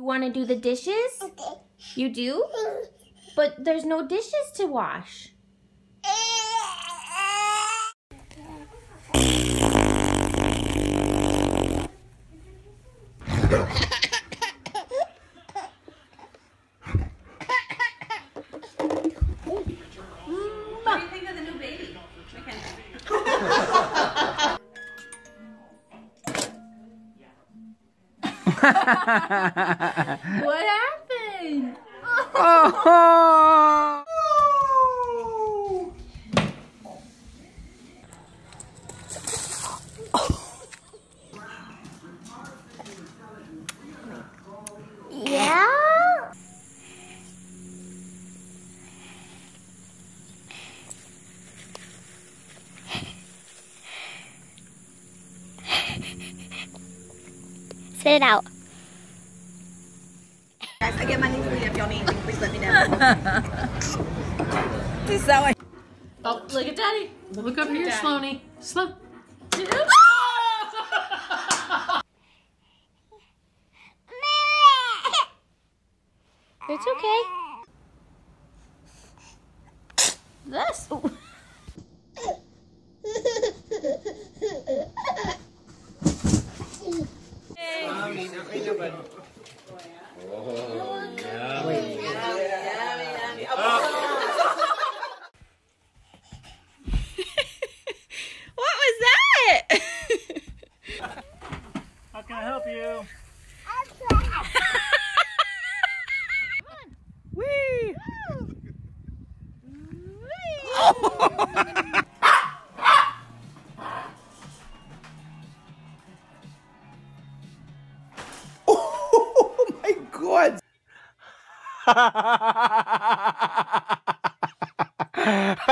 You want to do the dishes? Okay. You do? But there's no dishes to wash. What happened? Oh. Oh. Yeah. Sit it out. Guys, I get my new food. If y'all need anything, please let me know. This is that way. Oh, look at Daddy. Look up here, Sloane. Sloane. It's okay. This. Oh. Oh my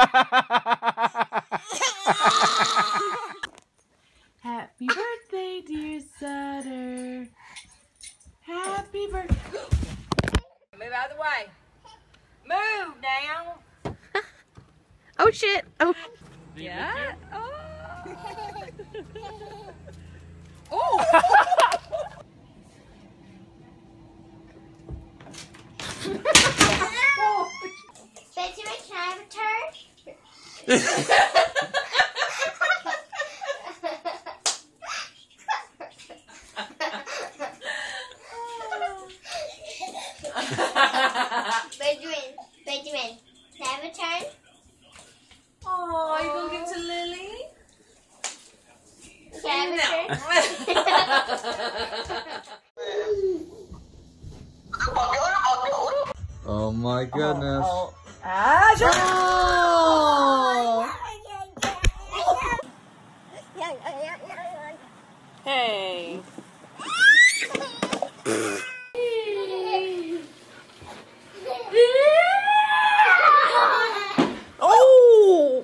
God. Happy birthday, dear Sutter. Happy birthday. Move out of the way. Move now. Oh shit! Oh. Yeah. Oh. Oh. Benjamin, can I have a turn? Benjamin, can I have a turn? Oh, are you going to give it to Lily? Can I have a turn? Oh my goodness. Oh, oh. Ah, sure. Oh. Hey.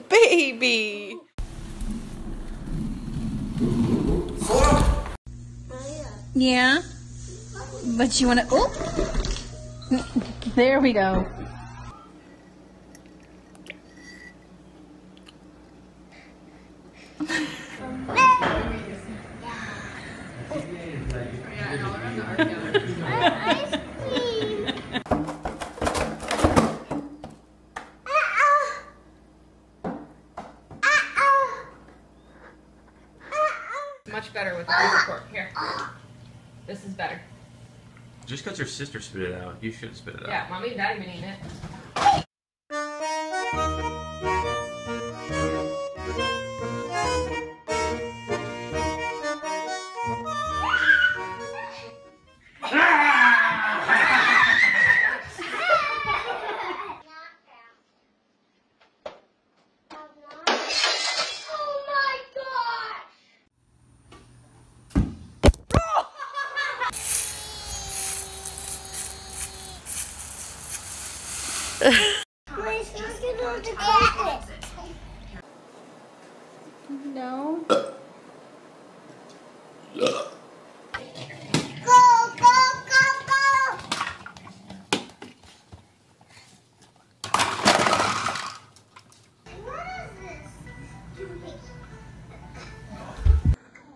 Baby. Yeah, but you want to, oh, there we go. Much better with the fork. Here. This is better. Just because your sister spit it out, you should spit it out. Yeah, Mommy and Daddy been eating it. No. Go, go, go, go!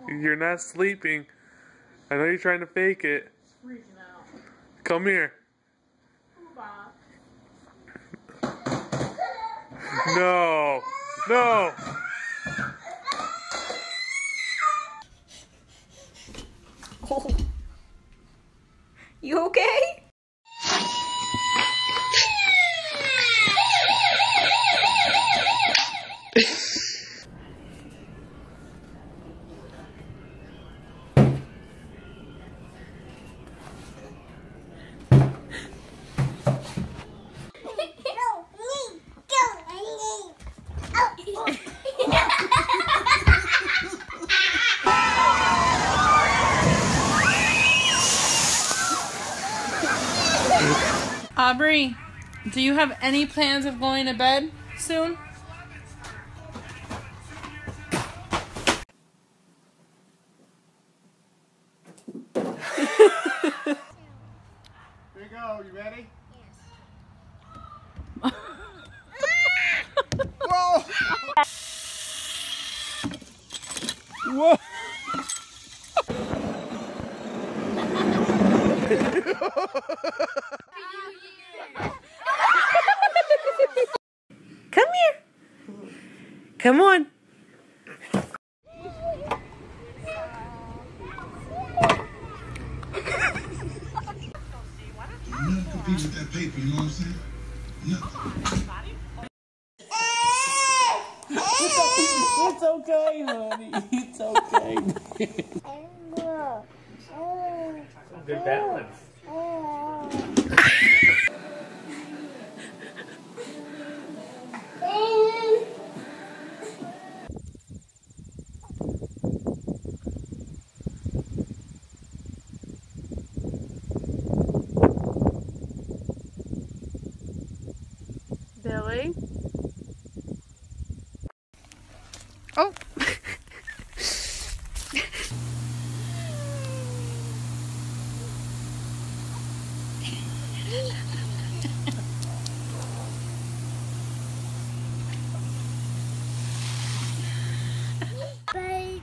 You're not sleeping. I know you're trying to fake it. It's freaking out. Come here. No. No. Oh. You okay? Aubrey, do you have any plans of going to bed soon? Here you go, you ready? Yes. Whoa! Whoa! Come here. Come on. You never compete with that paper, you know what I'm saying? It's okay, honey. It's okay. Good balance. Billy? Oh! Green